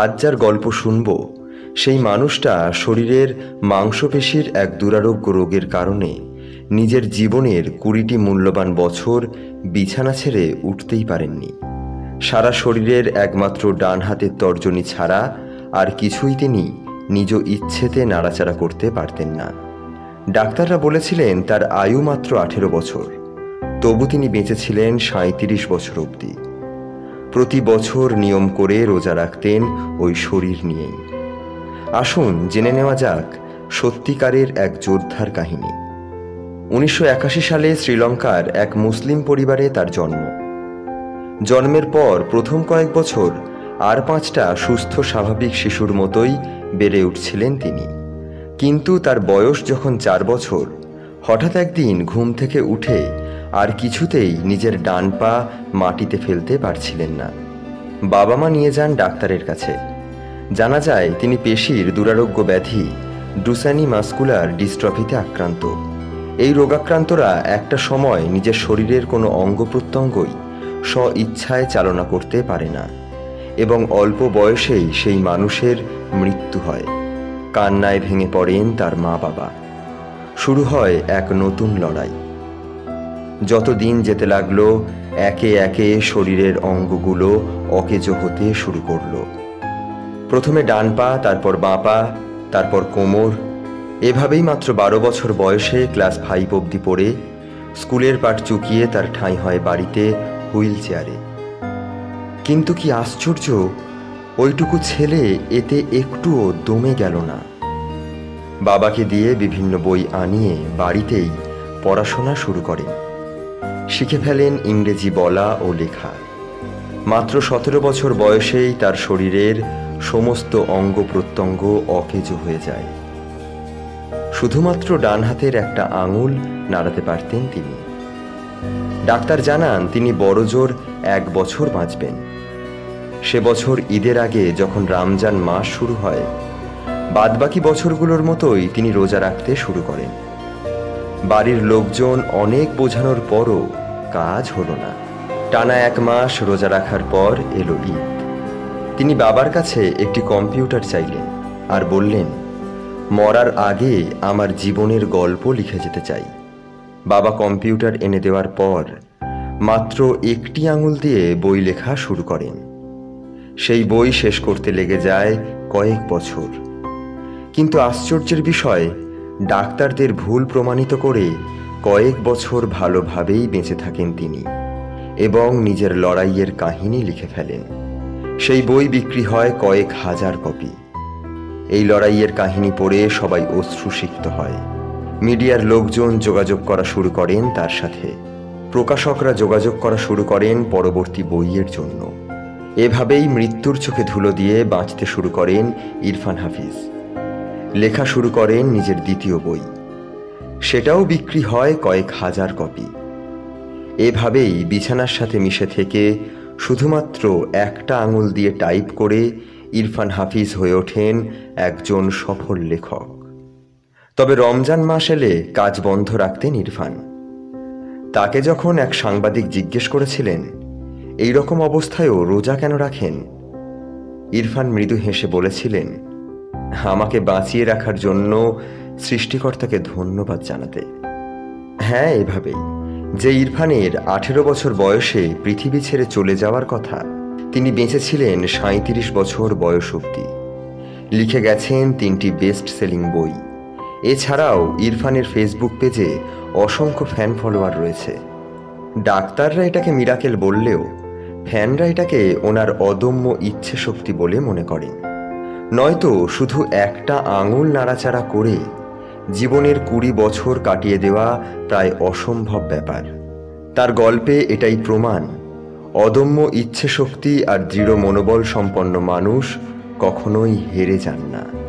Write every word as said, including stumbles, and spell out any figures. आज যার গল্প শুনব সেই মানুষটা শরীরের মাংসপেশির এক দুরারোগ্য রোগের কারণে নিজের জীবনের কুড়িটি মূল্যবান বছর বিছানা ছেড়ে উঠতেই পারেননি। সারা শরীরের একমাত্র ডান হাতের তর্জনী ছাড়া আর কিছুই তিনি নিজ ইচ্ছেতে নাড়াচাড়া করতে পারতেন না। ডাক্তাররা বলেছিলেন তার আয়ু মাত্র আঠেরো বছর, তবু তিনি বেঁচেছিলেন সাঁইত্রিশ বছর অবধি। প্রতি বছর নিয়ম করে রোজা রাখতেন ওই শরীর নিয়েই। আসুন জেনে নেওয়া যাক সত্যিকারের এক যোদ্ধার কাহিনী। উনিশশো একাশি সালে শ্রীলঙ্কার এক মুসলিম পরিবারে তার জন্ম। জন্মের পর প্রথম কয়েক বছর আর পাঁচটা সুস্থ স্বাভাবিক শিশুর মতোই বেড়ে উঠছিলেন তিনি। কিন্তু তার বয়স যখন চার বছর, হঠাৎ একদিন ঘুম থেকে উঠে আর কিছুতেই নিজের ডান পা মাটিতে ফেলতে পারছিলেন না। বাবা মা নিয়ে যান ডাক্তারের কাছে। জানা যায় তিনি পেশির দুরারোগ্য ব্যাধি ডুসানি মাস্কুলার ডিস্ট্রফিতে আক্রান্ত। এই রোগাক্রান্তরা একটা সময় নিজের শরীরের কোনো অঙ্গ প্রত্যঙ্গই স্ব ইচ্ছায় চালনা করতে পারে না এবং অল্প বয়সেই সেই মানুষের মৃত্যু হয়। কান্নায় ভেঙে পড়েন তার মা বাবা। শুরু হয় এক নতুন লড়াই। যত দিন যেতে লাগলো একে একে শরীরের অঙ্গগুলো অকেজো হতে শুরু করলো। প্রথমে ডান পা, তারপর বাঁ পা, তারপর কোমর। এভাবেই মাত্র বারো বছর বয়সে ক্লাস ফাইভ অবধি পড়ে স্কুলের পাঠ চুকিয়ে তার ঠাঁই হয় বাড়িতে হুইল চেয়ারে। কিন্তু কি আশ্চর্য, ওইটুকু ছেলে এতে একটুও দমে গেল না। বাবাকে দিয়ে বিভিন্ন বই আনিয়ে বাড়িতেই পড়াশোনা শুরু করেন। শিখে ফেলেন ইংরেজি বলা ও লেখা। মাত্র সতেরো বছর বয়সেই তার শরীরের সমস্ত অঙ্গ প্রত্যঙ্গ অকেজো হয়ে যায়। শুধুমাত্র ডান হাতের একটা আঙুল নাড়াতে পারতেন তিনি। ডাক্তার জানান তিনি বড়জোর এক বছর বাঁচবেন। সে বছর ঈদের আগে যখন রমজান মাস শুরু হয়, বাদবাকি বছরগুলোর মতোই তিনি রোজা রাখতে শুরু করেন। বাড়ির লোকজন অনেক বোঝানোর পরও কাজ হলো না। টানা এক মাস রোজা রাখার পর এলো ঈদ। তিনি বাবার কাছে একটি কম্পিউটার চাইলেন আর বললেন, মরার আগে আমার জীবনের গল্প লিখে যেতে চাই। বাবা কম্পিউটার এনে দেওয়ার পর মাত্র একটি আঙুল দিয়ে বই লেখা শুরু করেন। সেই বই শেষ করতে লেগে যায় কয়েক বছর। কিন্তু আশ্চর্যের বিষয়, ডাক্তারদের ভুল প্রমাণিত করে কয়েক বছর ভালোভাবেই বেঁচে থাকেন তিনি এবং নিজের লড়াইয়ের কাহিনী লিখে ফেলেন। সেই বই বিক্রি হয় কয়েক হাজার কপি। এই লড়াইয়ের কাহিনী পড়ে সবাই অশ্রুসিক্ত হয়। মিডিয়ার লোকজন যোগাযোগ করা শুরু করেন তার সাথে। প্রকাশকরা যোগাযোগ করা শুরু করেন পরবর্তী বইয়ের জন্য। এভাবেই মৃত্যুর চোখে ধুলো দিয়ে বাঁচতে শুরু করেন ইরফান হাফিজ। লেখা শুরু করেন নিজের দ্বিতীয় বই, সেটাও বিক্রি হয় কয়েক হাজার কপি। এভাবেই বিছানার সাথে মিশে থেকে শুধুমাত্র একটা আঙুল দিয়ে টাইপ করে ইরফান হাফিজ হয়ে ওঠেন একজন সফল লেখক। তবে রমজান মাস এলে কাজ বন্ধ রাখতেন ইরফান। তাকে যখন এক সাংবাদিক জিজ্ঞেস করেছিলেন এই রকম অবস্থায়ও রোজা কেন রাখেন, ইরফান মৃদু হেসে বলেছিলেন, আমাকে বাঁচিয়ে রাখার জন্য সৃষ্টিকর্তাকে ধন্যবাদ জানাতে। হ্যাঁ, এভাবেই যে ইরফানের আঠেরো বছর বয়সে পৃথিবী ছেড়ে চলে যাওয়ার কথা, তিনি বেঁচেছিলেন সাঁইত্রিশ বছর বয়স অবধি। লিখে গেছেন তিনটি বেস্ট সেলিং বই। এছাড়াও ইরফানের ফেসবুক পেজে অসংখ্য ফ্যান ফলোয়ার রয়েছে। ডাক্তাররা এটাকে মিরাকেল বললেও ফ্যানরা এটাকে ওনার অদম্য ইচ্ছে শক্তি বলে মনে করেন। নয়তো শুধু একটা আঙুল নাড়াচাড়া করে জীবনের কুড়ি বছর কাটিয়ে দেওয়া প্রায় অসম্ভব ব্যাপার। তার গল্পে এটাই প্রমাণ, অদম্য ইচ্ছে শক্তি আর দৃঢ় মনোবল সম্পন্ন মানুষ কখনোই হেরে যান না।